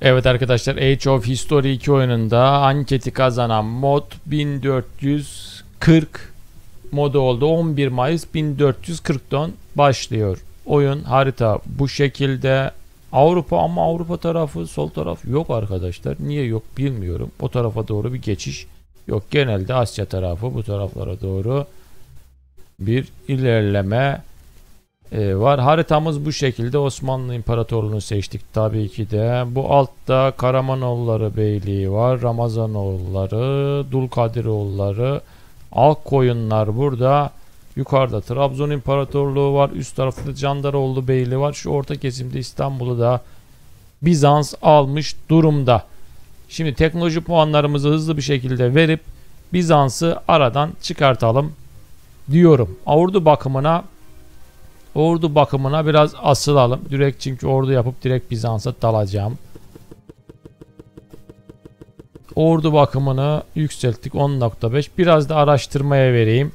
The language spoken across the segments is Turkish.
Evet arkadaşlar, Age of History 2 oyununda anketi kazanan mod 1440 modu oldu. 11 Mayıs 1440'dan başlıyor. Oyun harita bu şekilde. Avrupa, ama Avrupa tarafı, sol taraf yok arkadaşlar. Niye yok bilmiyorum. O tarafa doğru bir geçiş yok. Genelde Asya tarafı, bu taraflara doğru bir ilerleme var. Haritamız bu şekilde. Osmanlı İmparatorluğu'nu seçtik tabii ki de. Bu altta Karamanoğulları Beyliği var. Ramazanoğulları, Dulkadiroğulları, Alkoyunlar burada. Yukarıda Trabzon İmparatorluğu var. Üst tarafta Candaroğlu Beyliği var. Şu orta kesimde İstanbul'u da Bizans almış durumda. Şimdi teknoloji puanlarımızı hızlı bir şekilde verip Bizans'ı aradan çıkartalım diyorum. Ordu bakımına biraz asılalım. Direkt, çünkü ordu yapıp direkt Bizans'a dalacağım. Ordu bakımını yükselttik 10.5. Biraz da araştırmaya vereyim.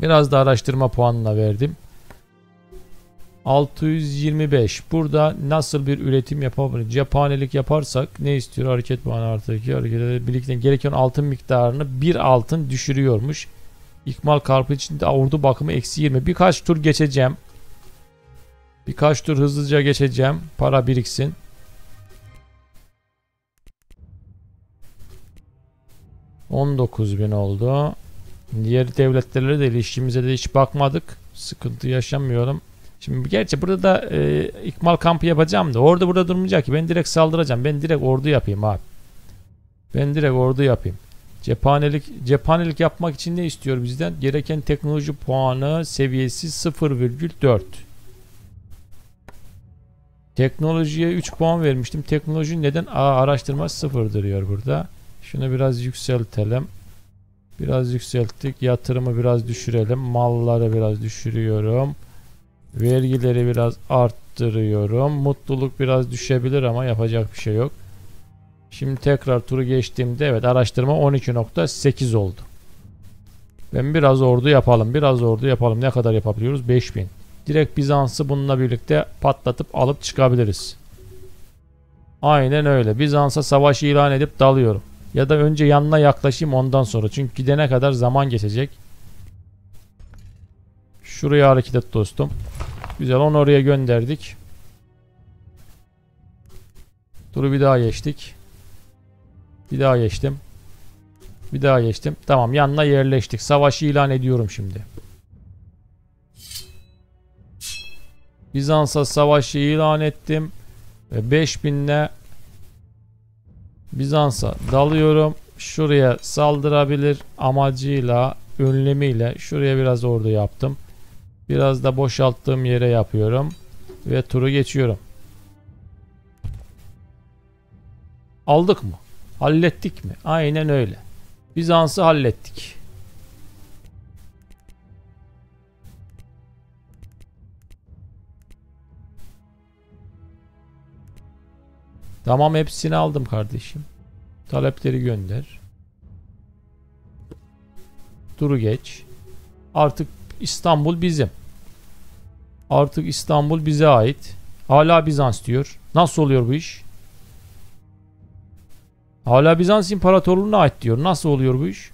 Biraz da araştırma puanına verdim. 625. Burada nasıl bir üretim yapabiliriz? Cephanelik yaparsak ne istiyor? Hareket puanı artı 2. Birlikten gereken altın miktarını 1 altın düşürüyormuş. İkmal karpı için de ordu bakımı eksi 20. Birkaç tur geçeceğim. Birkaç tur hızlıca geçeceğim. Para biriksin. ...19.000 oldu. Diğer devletlerle de ilişkimize de hiç bakmadık. Sıkıntı yaşamıyorum. Şimdi gerçi burada da ikmal kampı yapacağım da orada burada durmayacak ki. Ben direkt saldıracağım. Ben direkt ordu yapayım abi. Cephanelik yapmak için ne istiyor bizden? Gereken teknoloji puanı seviyesi 0,4. Teknolojiye 3 puan vermiştim. Teknoloji neden? Araştırma 0 diyor burada. Şunu biraz yükseltelim. Biraz yükselttik. Yatırımı biraz düşürelim. Malları biraz düşürüyorum. Vergileri biraz arttırıyorum. Mutluluk biraz düşebilir ama yapacak bir şey yok. Şimdi tekrar turu geçtiğimde evet, araştırma 12.8 oldu. Ben biraz ordu yapalım. Ne kadar yapabiliyoruz? 5000. Direkt Bizans'ı bununla birlikte patlatıp alıp çıkabiliriz. Aynen öyle. Bizans'a savaş ilan edip dalıyorum. Ya da önce yanına yaklaşayım ondan sonra. Çünkü gidene kadar zaman geçecek. Şuraya hareket et dostum. Güzel, onu oraya gönderdik. Turu bir daha geçtik. Bir daha geçtim. Tamam, yanına yerleştik. Savaşı ilan ediyorum şimdi. Bizans'a savaşı ilan ettim. Ve 5000'le Bizans'a dalıyorum. Şuraya saldırabilir amacıyla, önlemiyle şuraya biraz ordu yaptım. Biraz da boşalttığım yere yapıyorum. Ve turu geçiyorum. Aldık mı? Hallettik mi? Aynen öyle. Bizans'ı hallettik. Tamam, hepsini aldım kardeşim. Talepleri gönder. Turu geç. Artık İstanbul bizim. Artık İstanbul bize ait. Hala Bizans diyor. Nasıl oluyor bu iş? Hala Bizans İmparatorluğu'na ait diyor. Nasıl oluyor bu iş?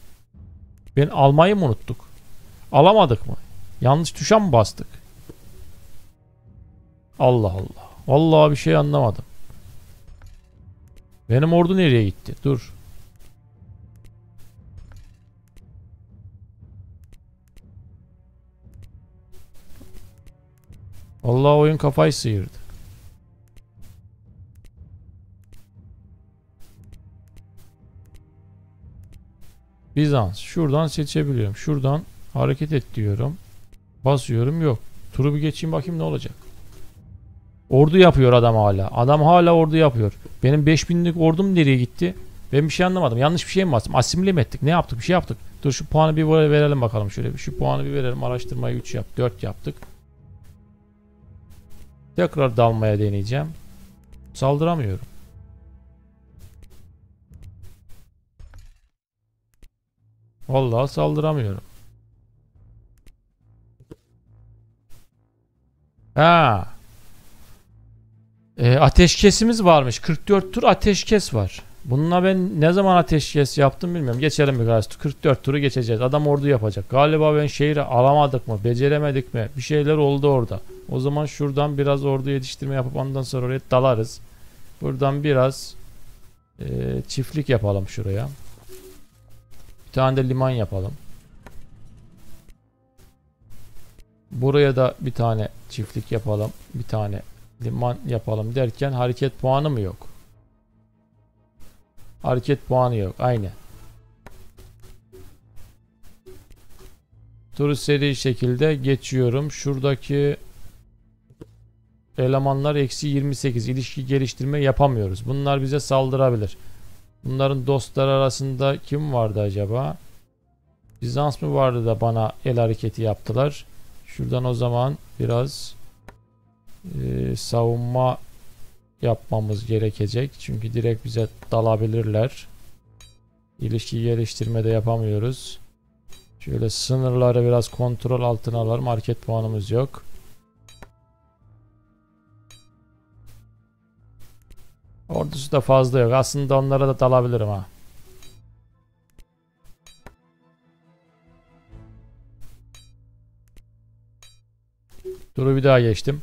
Ben almayı mı unuttuk? Alamadık mı? Yanlış tuşa mı bastık? Allah Allah. Vallahi bir şey anlamadım. Benim ordu nereye gitti? Dur. Vallahi oyun kafayı sıyırdı. Bizans. Şuradan seçebiliyorum. Şuradan hareket et diyorum. Basıyorum, yok. Turu bir geçeyim bakayım ne olacak. Ordu yapıyor adam hala. Adam hala ordu yapıyor. Benim 5000'lik ordum nereye gitti? Ben bir şey anlamadım. Yanlış bir şey mi bastım? Asimile mi ettik? Ne yaptık? Bir şey yaptık. Dur şu puanı bir verelim bakalım şöyle. Şu puanı bir verelim. Araştırmayı 3 yap. 4 yaptık. Tekrar dalmaya deneyeceğim. Saldıramıyorum. Vallahi saldıramıyorum. Ha. Ateşkesimiz varmış. 44 tur ateşkes var. Bununla ben ne zaman ateşkes yaptım bilmiyorum. Geçelim bir gazete. 44 turu geçeceğiz. Adam ordu yapacak. Galiba ben şehri alamadık mı? Beceremedik mi? Bir şeyler oldu orada. O zaman şuradan biraz ordu yetiştirme yapıp ondan sonra oraya dalarız. Buradan biraz çiftlik yapalım şuraya. Bir tane de liman yapalım. Buraya da bir tane çiftlik yapalım. Bir tane liman yapalım derken hareket puanı mı yok? Hareket puanı yok. Aynı. Turu seri şekilde geçiyorum. Şuradaki elemanlar eksi 28. İlişki geliştirme yapamıyoruz. Bunlar bize saldırabilir. Bunların dostlar arasında kim vardı acaba? Bizans mı vardı da bana el hareketi yaptılar? Şuradan o zaman biraz savunma yapmamız gerekecek. Çünkü direkt bize dalabilirler. İlişki geliştirme de yapamıyoruz. Şöyle sınırları biraz kontrol altına alalım. Hareket puanımız yok. Ordusu da fazla yok. Aslında onlara da dalabilirim ha. Duru bir daha geçtim.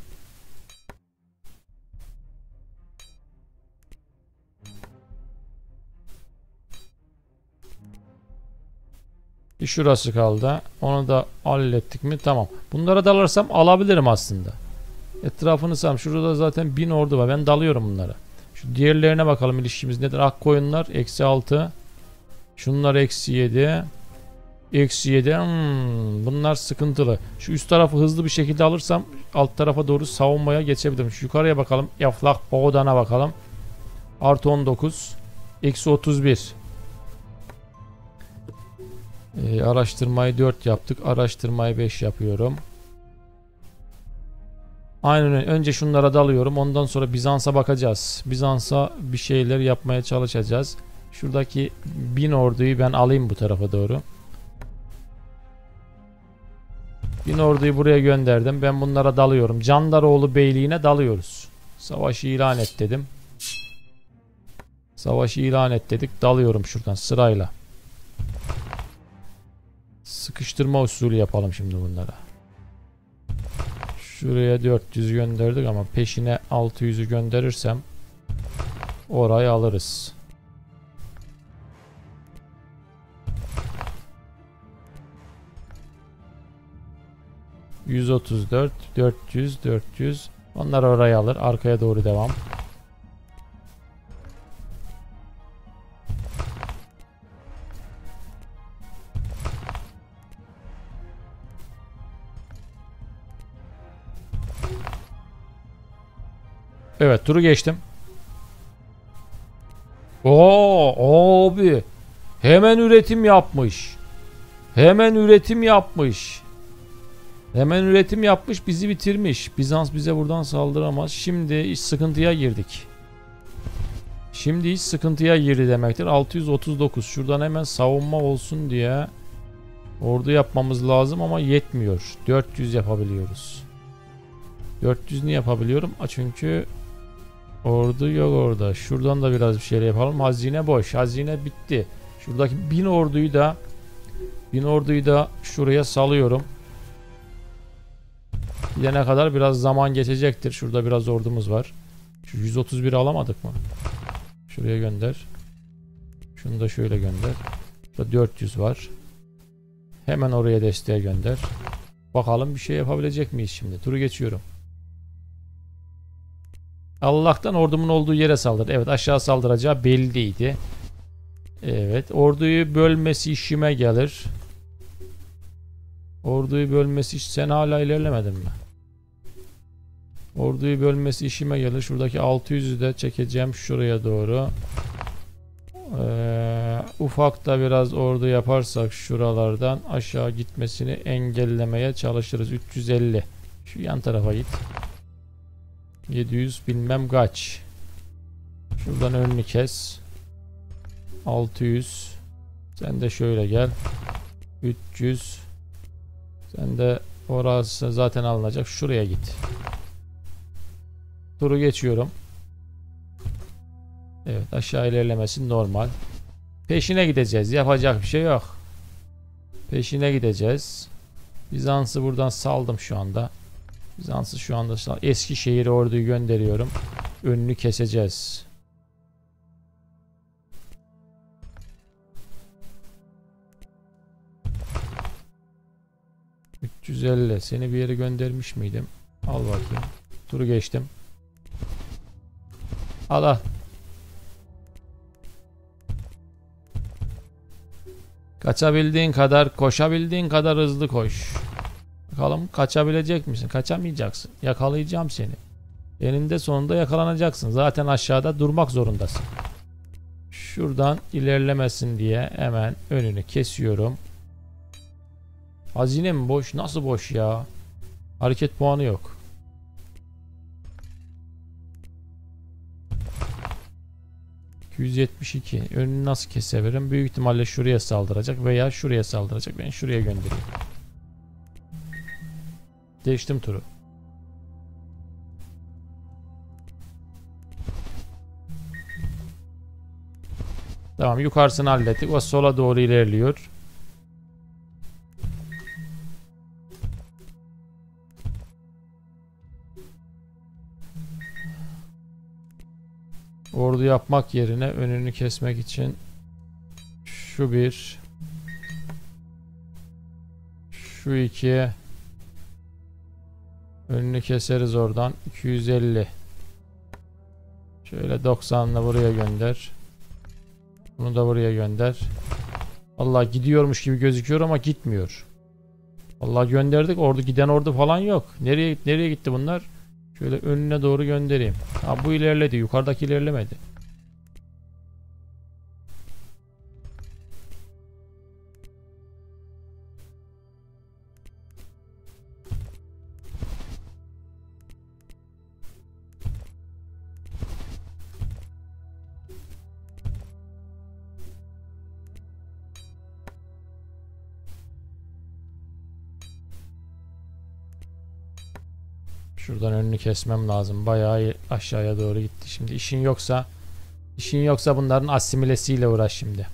Bir şurası kaldı. Onu da hallettik mi? Tamam. Bunlara dalarsam alabilirim aslında. Etrafını sarım. Şurada zaten 1000 ordu var. Ben dalıyorum bunlara. Şu diğerlerine bakalım ilişkimiz nedir? Akkoyunlar eksi 6. Şunlar eksi 7. Eksi 7. Bunlar sıkıntılı. Şu üst tarafı hızlı bir şekilde alırsam alt tarafa doğru savunmaya geçebilirim. Şu yukarıya bakalım. Eflak Boğdan'a bakalım. Artı 19. Eksi 31. Araştırmayı 4 yaptık. Araştırmayı 5 yapıyorum. Aynen önce şunlara dalıyorum. Ondan sonra Bizans'a bakacağız. Bizans'a bir şeyler yapmaya çalışacağız. Şuradaki 1000 orduyu ben alayım bu tarafa doğru. 1000 orduyu buraya gönderdim. Ben bunlara dalıyorum. Candaroğlu Beyliği'ne dalıyoruz. Savaşı ilan et dedim. Savaşı ilan et dedik. Dalıyorum şuradan sırayla. Sıkıştırma usulü yapalım şimdi bunlara. Şuraya 400 gönderdik ama peşine 600'ü gönderirsem orayı alırız. ...134... ...400... ...400... Onlar orayı alır. Arkaya doğru devam. Evet, turu geçtim. Oo abi. Hemen üretim yapmış. Hemen üretim yapmış, bizi bitirmiş. Bizans bize buradan saldıramaz. Şimdi hiç sıkıntıya girdik. Şimdi hiç sıkıntıya girdi demektir. 639. Şuradan hemen savunma olsun diye ordu yapmamız lazım ama yetmiyor. 400 yapabiliyoruz. 400'ünü yapabiliyorum. Çünkü ordu yok orada. Şuradan da biraz bir şeyler yapalım. Hazine boş. Hazine bitti. Şuradaki 1000 orduyu da şuraya salıyorum. Gidene kadar biraz zaman geçecektir. Şurada biraz ordumuz var. Şu 131'i alamadık mı? Şuraya gönder. Şunu da şöyle gönder. Burada 400 var. Hemen oraya desteğe gönder. Bakalım bir şey yapabilecek miyiz şimdi? Turu geçiyorum. Allah'tan ordumun olduğu yere saldırdı. Evet, aşağı saldıracağı belliydi. Evet, orduyu bölmesi işime gelir. Orduyu bölmesi sen hala ilerlemedin mi? Orduyu bölmesi işime gelir. Şuradaki 600'ü de çekeceğim şuraya doğru. Ufakta biraz ordu yaparsak şuralardan aşağı gitmesini engellemeye çalışırız. 350. Şu yan tarafa git. 700 bilmem kaç. Şuradan önünü kes. 600. Sen de şöyle gel. 300. Sen de orası zaten alınacak. Şuraya git. Turu geçiyorum. Evet, aşağı ilerlemesi normal. Peşine gideceğiz. Yapacak bir şey yok. Peşine gideceğiz. Bizans'ı buradan saldım şu anda. Bizans'ı şu anda Eskişehir'e orduyu gönderiyorum. Önünü keseceğiz. %50. Seni bir yere göndermiş miydim? Al bakayım. Turu geçtim. Al. Kaçabildiğin kadar, koşabildiğin kadar hızlı koş. Bakalım kaçabilecek misin? Kaçamayacaksın. Yakalayacağım seni. Eninde sonunda yakalanacaksın. Zaten aşağıda durmak zorundasın. Şuradan ilerlemesin diye hemen önünü kesiyorum. Hazine mi boş? Nasıl boş ya? Hareket puanı yok. %172. Önünü nasıl kesebilirim? Büyük ihtimalle şuraya saldıracak veya şuraya saldıracak. Ben şuraya göndereyim. Değiştim turu. Tamam, yukarısını hallettik. O sola doğru ilerliyor. Ordu yapmak yerine önünü kesmek için şu bir, şu iki, önünü keseriz oradan. 250. Şöyle 90'la buraya gönder. Bunu da buraya gönder. Vallahi gidiyormuş gibi gözüküyor ama gitmiyor. Vallahi gönderdik, ordu giden ordu falan yok. Nereye gitti bunlar? Şöyle önüne doğru göndereyim. Ha, bu ilerledi. Yukarıdaki ilerlemedi. Şuradan önünü kesmem lazım. Bayağı aşağıya doğru gitti. Şimdi işin yoksa bunların asimilesiyle uğraş şimdi.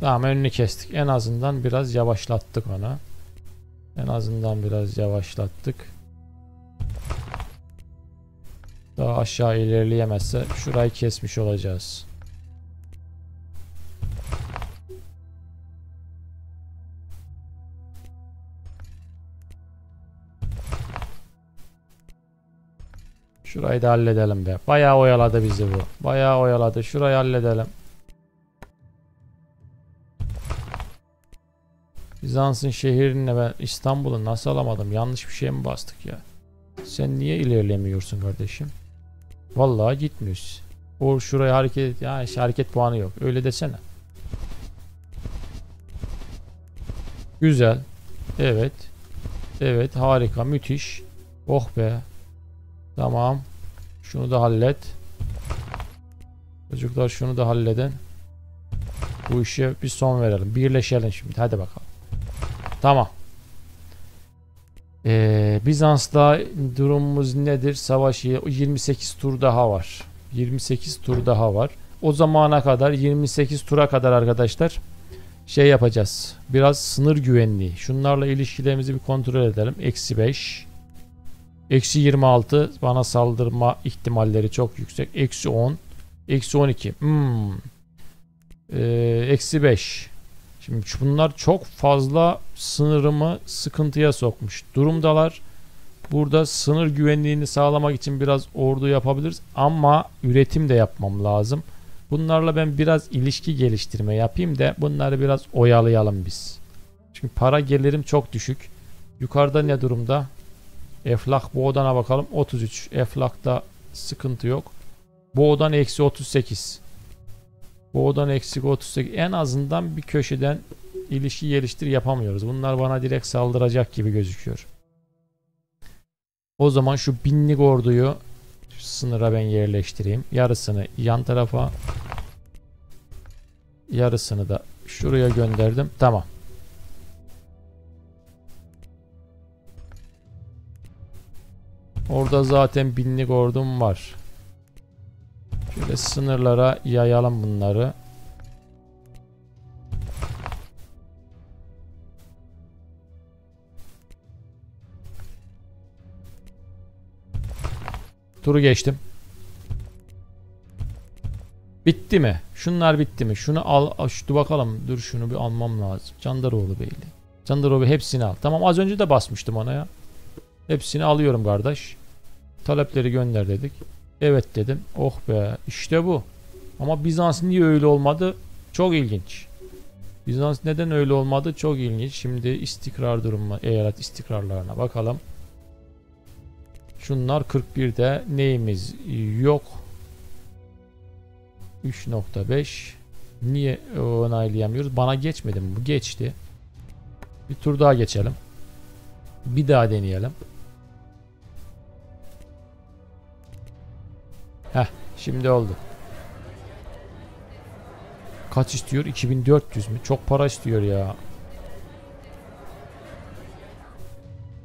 Tamam, önünü kestik. En azından biraz yavaşlattık onu. Daha aşağı ilerleyemezse şurayı kesmiş olacağız. Şurayı da halledelim be. Bayağı oyaladı bizi bu. Şurayı halledelim. Bizans'ın şehrini ve İstanbul'u nasıl alamadım? Yanlış bir şey mi bastık ya? Sen niye ilerlemiyorsun kardeşim? Vallahi gitmiyoruz. O şuraya hareket, ya hiç hareket puanı yok. Öyle desene. Güzel. Evet. Evet, harika, müthiş. Oh be. Tamam. Şunu da hallet. Çocuklar, şunu da halledin. Bu işe bir son verelim. Birleşelim şimdi. Hadi bakalım. Tamam. Bizans'la durumumuz nedir? Savaşı 28 tur daha var. 28 tur daha var. O zamana kadar, 28 tura kadar arkadaşlar şey yapacağız. Biraz sınır güvenliği. Şunlarla ilişkilerimizi bir kontrol edelim. -5. -26 bana saldırma ihtimalleri çok yüksek. -10. -12. -5. Şimdi bunlar çok fazla sınırımı sıkıntıya sokmuş durumdalar. Burada sınır güvenliğini sağlamak için biraz ordu yapabiliriz. Ama üretim de yapmam lazım. Bunlarla ben biraz ilişki geliştirme yapayım da bunları biraz oyalayalım biz. Çünkü para gelirim çok düşük. Yukarıda ne durumda? Eflak Boğdan'a bakalım. 33. Eflak'ta sıkıntı yok. Boğdan -38. Boğdan -38. En azından bir köşeden ilişki geliştir yapamıyoruz. Bunlar bana direkt saldıracak gibi gözüküyor. O zaman şu 1000'lik orduyu şu sınıra ben yerleştireyim. Yarısını yan tarafa, yarısını da şuraya gönderdim. Tamam. Orada zaten binlik ordum var. Şöyle sınırlara yayalım bunları. Turu geçtim. Bitti mi? Şunlar bitti mi? Şunu al. Dur bakalım. Dur şunu bir almam lazım. Candaroğlu Beyliği. Candaroğlu hepsini al. Tamam, az önce de basmıştım ona ya. Hepsini alıyorum kardeş. Talepleri gönder dedik. Evet dedim. Oh be. İşte bu. Ama Bizans niye öyle olmadı? Çok ilginç. Bizans neden öyle olmadı? Çok ilginç. Şimdi istikrar durumu, eyalet istikrarlarına bakalım. Şunlar 41'de neyimiz yok. 3.5. Niye onaylayamıyoruz? Bana geçmedi mi? Bu geçti. Bir tur daha geçelim. Bir daha deneyelim. Heh, şimdi oldu. Kaç istiyor? 2400 mü? Çok para istiyor ya.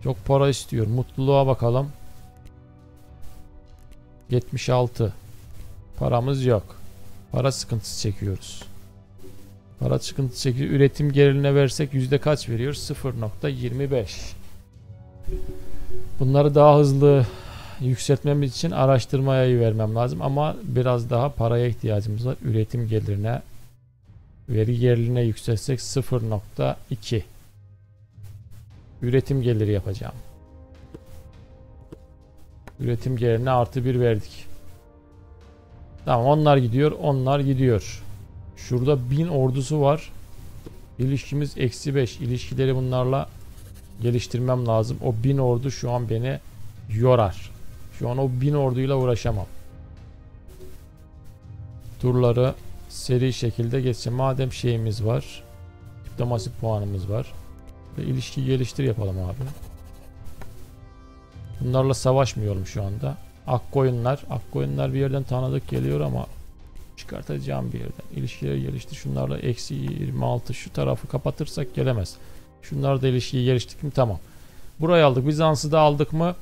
Çok para istiyor. Mutluluğa bakalım. 76. Paramız yok. Para sıkıntısı çekiyoruz. Para sıkıntısı çekiyor. Üretim geriline versek yüzde kaç veriyor? 0.25. Bunları daha hızlı yükseltmem için araştırmaya vermem lazım ama biraz daha paraya ihtiyacımız var. Üretim gelirine, vergi geriline yükseltsek 0.2. Üretim geliri yapacağım. Üretim gelirine artı 1 verdik. Tamam, onlar gidiyor, onlar gidiyor. Şurada 1000 ordusu var. İlişkimiz eksi 5. İlişkileri bunlarla geliştirmem lazım. O 1000 ordu şu an beni yorar. Şu an o 1000 orduyla uğraşamam. Turları seri şekilde geçeceğim. Madem şeyimiz var, diplomasi puanımız var. Ve ilişki geliştir yapalım abi. Bunlarla savaşmıyorum şu anda. Akkoyunlar. Akkoyunlar bir yerden tanıdık geliyor ama çıkartacağım bir yerden. İlişkileri geliştir. Şunlarla eksi 26. Şu tarafı kapatırsak gelemez. Şunlar da ilişkiyi geliştirdik mi? Tamam. Burayı aldık. Bizans'ı da aldık mı?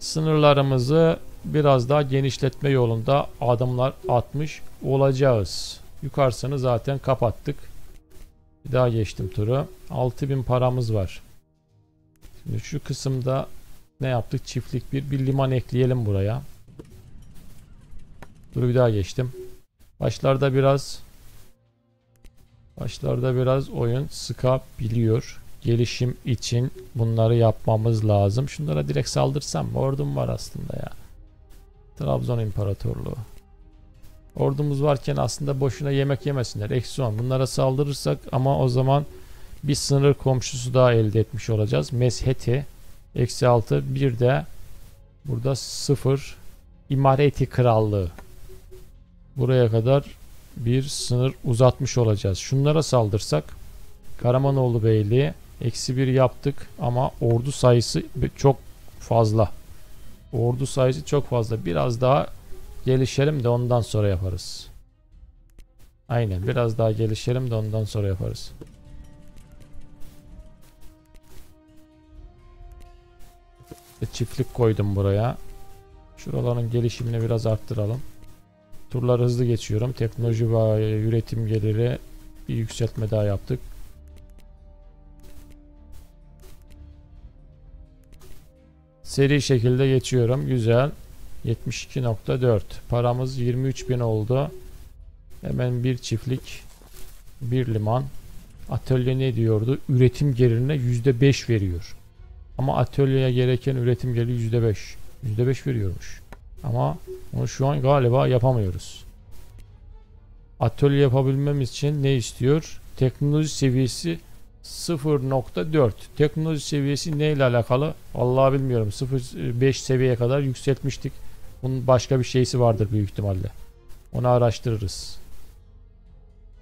Sınırlarımızı biraz daha genişletme yolunda adımlar atmış olacağız. Yukarısını zaten kapattık. Bir daha geçtim turu. 6000 paramız var. Şimdi şu kısımda ne yaptık? Çiftlik bir liman ekleyelim buraya. Dur, bir daha geçtim. Başlarda biraz oyun sıkabiliyor. Gelişim için bunları yapmamız lazım. Şunlara direkt saldırsam mı? Ordum var aslında ya. Trabzon İmparatorluğu. Ordumuz varken aslında boşuna yemek yemesinler. Eksi 10. Bunlara saldırırsak ama o zaman bir sınır komşusu daha elde etmiş olacağız. Mesheti. Eksi 6. Bir de burada 0. İmareti Krallığı. Buraya kadar bir sınır uzatmış olacağız. Şunlara saldırsak Karamanoğlu Beyliği eksi 1 yaptık ama ordu sayısı çok fazla. Ordu sayısı çok fazla. Biraz daha gelişelim de ondan sonra yaparız. Aynen, biraz daha gelişelim de ondan sonra yaparız. Çiftlik koydum buraya. Şuraların gelişimini biraz arttıralım. Turları hızlı geçiyorum. Teknoloji ve üretim geliri bir yükseltme daha yaptık. Seri şekilde geçiyorum. Güzel. 72.4. Paramız 23.000 oldu. Hemen bir çiftlik, bir liman. Atölye ne diyordu? Üretim gelirine %5 veriyor. Ama atölyeye gereken üretim geliri %5. %5 veriyormuş. Ama onu şu an galiba yapamıyoruz. Atölye yapabilmemiz için ne istiyor? Teknoloji seviyesi 0.4. Teknoloji seviyesi ne ile alakalı? Vallahi bilmiyorum. 0.5 seviyeye kadar yükseltmiştik. Bunun başka bir şeysi vardır büyük ihtimalle. Onu araştırırız.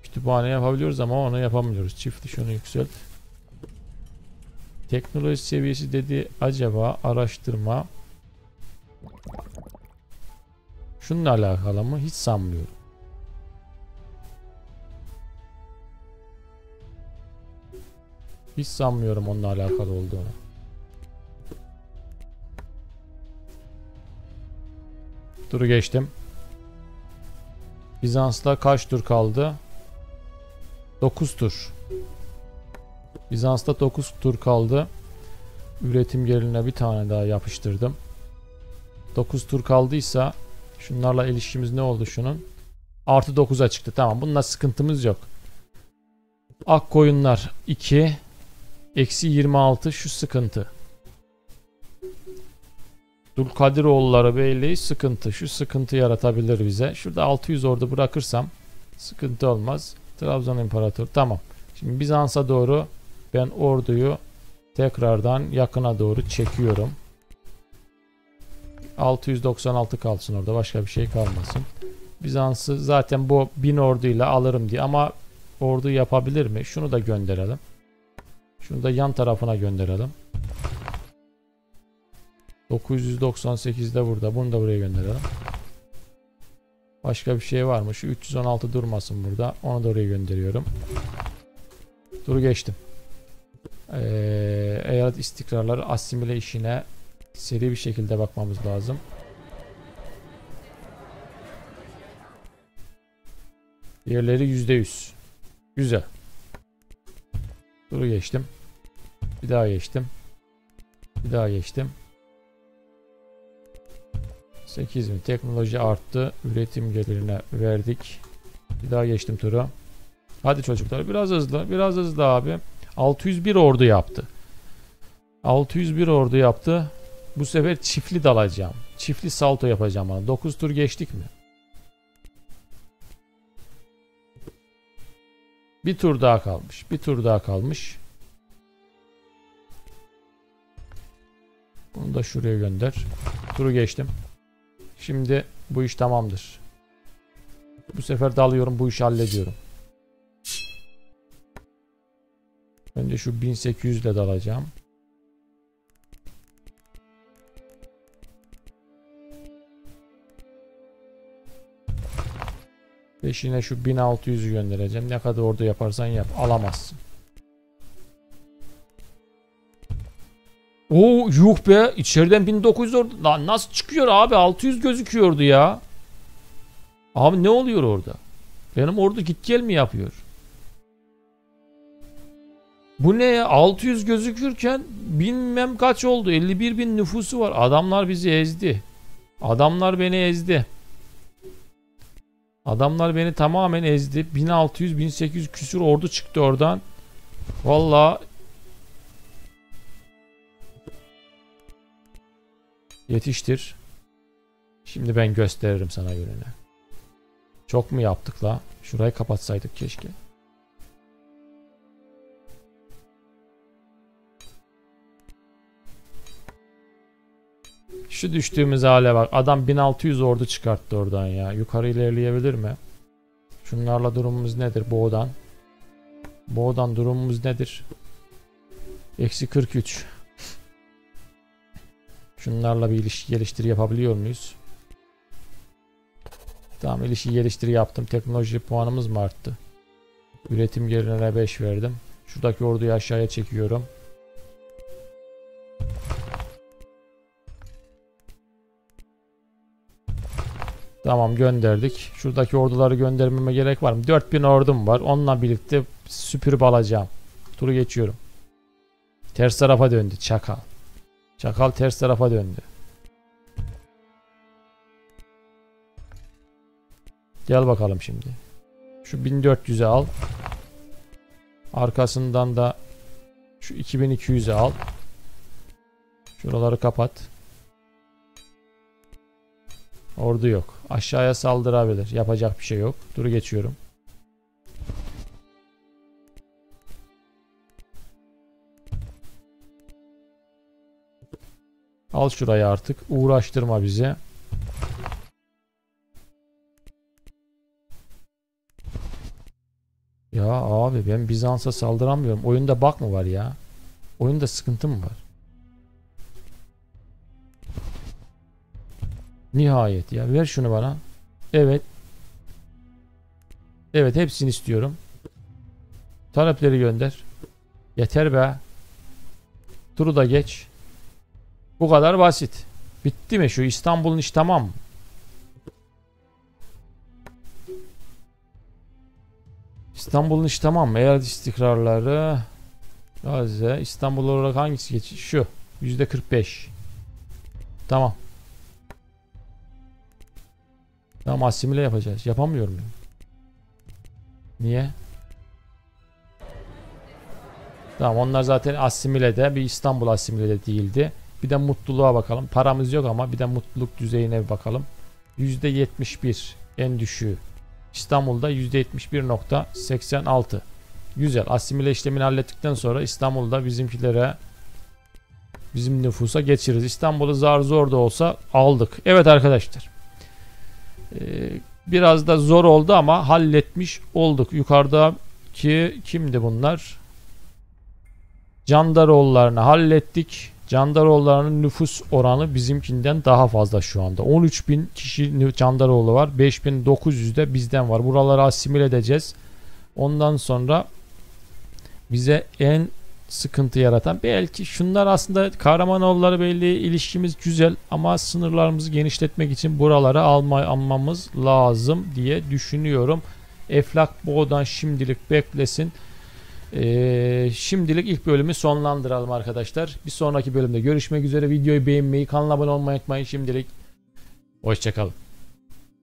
Kütüphane yapabiliyoruz ama onu yapamıyoruz. Çift şunu yükselt. Teknoloji seviyesi dedi. Acaba araştırma şununla alakalı mı? Hiç sanmıyorum. Hiç sanmıyorum onunla alakalı olduğunu. Turu geçtim. Bizans'la kaç tur kaldı? 9 tur. Bizans'ta 9 tur kaldı. Üretim yerine bir tane daha yapıştırdım. 9 tur kaldıysa şunlarla ilişkimiz ne oldu şunun? Artı 9'a çıktı. Tamam. Bununla sıkıntımız yok. Akkoyunlar 2. Eksi 26. Şu sıkıntı. Dulkadiroğulları Beyliği sıkıntı. Şu sıkıntı yaratabilir bize. Şurada 600 ordu bırakırsam sıkıntı olmaz. Trabzon İmparatorluğu. Tamam. Şimdi Bizans'a doğru ben orduyu tekrardan yakına doğru çekiyorum. 696 kalsın orada. Başka bir şey kalmasın. Bizans'ı zaten bu 1000 orduyla alırım diye, ama ordu yapabilir mi? Şunu da gönderelim. Şunu da yan tarafına gönderelim. 998'de burada. Bunu da buraya gönderelim. Başka bir şey var mı? Şu 316 durmasın burada. Onu da oraya gönderiyorum. Duru geçtim. Eyalet istikrarları asimile işine seri bir şekilde bakmamız lazım. Yerleri %100. Güzel. Duru geçtim. Bir daha geçtim. Bir daha geçtim. 8000 teknoloji arttı. Üretim gelirine verdik. Bir daha geçtim turu. Hadi çocuklar, biraz hızlı. Biraz hızlı abi. 601 ordu yaptı. 601 ordu yaptı. Bu sefer çiftli dalacağım. Çiftli salto yapacağım bana. 9 tur geçtik mi? Bir tur daha kalmış. Bir tur daha kalmış. Bunu da şuraya gönder. Turu geçtim. Şimdi bu iş tamamdır. Bu sefer dalıyorum. Bu işi hallediyorum. Önce şu 1800 ile dalacağım. Peşine şu 1600'ü göndereceğim. Ne kadar orada yaparsan yap, alamazsın. Oo, yuh be, içeriden 1900 orada. Lan nasıl çıkıyor abi? 600 gözüküyordu ya. Abi ne oluyor orada? Benim ordu git gel mi yapıyor? Bu ne ya? 600 gözükürken bilmem kaç oldu. 51 bin nüfusu var. Adamlar bizi ezdi. Adamlar beni ezdi. Adamlar beni tamamen ezdi. 1600-1800 küsür ordu çıktı oradan. Vallahi yetiştir. Şimdi ben gösteririm sana yönünü. Çok mu yaptık la? Şurayı kapatsaydık keşke. Şu düştüğümüz hale bak. Adam 1600 ordu çıkarttı oradan ya. Yukarı ilerleyebilir mi? Şunlarla durumumuz nedir? Boğdan. Boğdan durumumuz nedir? Eksi 43. Şunlarla bir ilişki geliştiri yapabiliyor muyuz? Tamam, ilişki geliştiri yaptım. Teknoloji puanımız mı arttı? Üretim yerine 5 verdim. Şuradaki orduyu aşağıya çekiyorum. Tamam, gönderdik. Şuradaki orduları göndermeme gerek var mı? 4000 ordum var. Onunla birlikte süpürüp alacağım. Turu geçiyorum. Ters tarafa döndü çakal. Çakal ters tarafa döndü. Gel bakalım şimdi. Şu 1400'ü al. Arkasından da şu 2200'ü al. Şuraları kapat. Ordu yok. Aşağıya saldırabilir. Yapacak bir şey yok. Dur geçiyorum. Al şurayı artık. Uğraştırma bizi. Ya abi, ben Bizans'a saldıramıyorum. Oyunda bug mı var ya? Oyunda sıkıntı mı var? Nihayet ya. Ver şunu bana. Evet. Evet, hepsini istiyorum. Talepleri gönder. Yeter be. Turu da geç. Bu kadar basit. Bitti mi şu İstanbul'un iş, tamam mı? İstanbul'un işi tamam mı? Eyalet istikrarları. Gazi. İstanbul olarak hangisi geçiyor? Şu. %45. Tamam. Tamam, asimile yapacağız. Yapamıyorum yani. Niye? Tamam, onlar zaten asimile'de. Bir İstanbul asimile'de değildi. Bir de mutluluğa bakalım. Paramız yok ama bir de mutluluk düzeyine bir bakalım. %71 en düşüğü. İstanbul'da %71.86. Güzel. Asimile işlemini hallettikten sonra İstanbul'da bizimkilere, bizim nüfusa geçiriz. İstanbul'u zar zor da olsa aldık. Evet arkadaşlar. Biraz da zor oldu ama halletmiş olduk. Yukarıdaki kimdi bunlar? Candaroğullarını hallettik. Candaroğullarının nüfus oranı bizimkinden daha fazla şu anda. 13.000 kişi Candaroğlu var. 5.900 de bizden var. Buraları asimile edeceğiz. Ondan sonra bize en sıkıntı yaratan belki şunlar aslında. Karamanoğulları Beyliği ilişkimiz güzel ama sınırlarımızı genişletmek için buraları almamız lazım diye düşünüyorum. Eflak Boğdan şimdilik beklesin. Şimdilik ilk bölümü sonlandıralım arkadaşlar. Bir sonraki bölümde görüşmek üzere. Videoyu beğenmeyi, kanala abone olmayı unutmayın. Şimdilik hoşçakalın.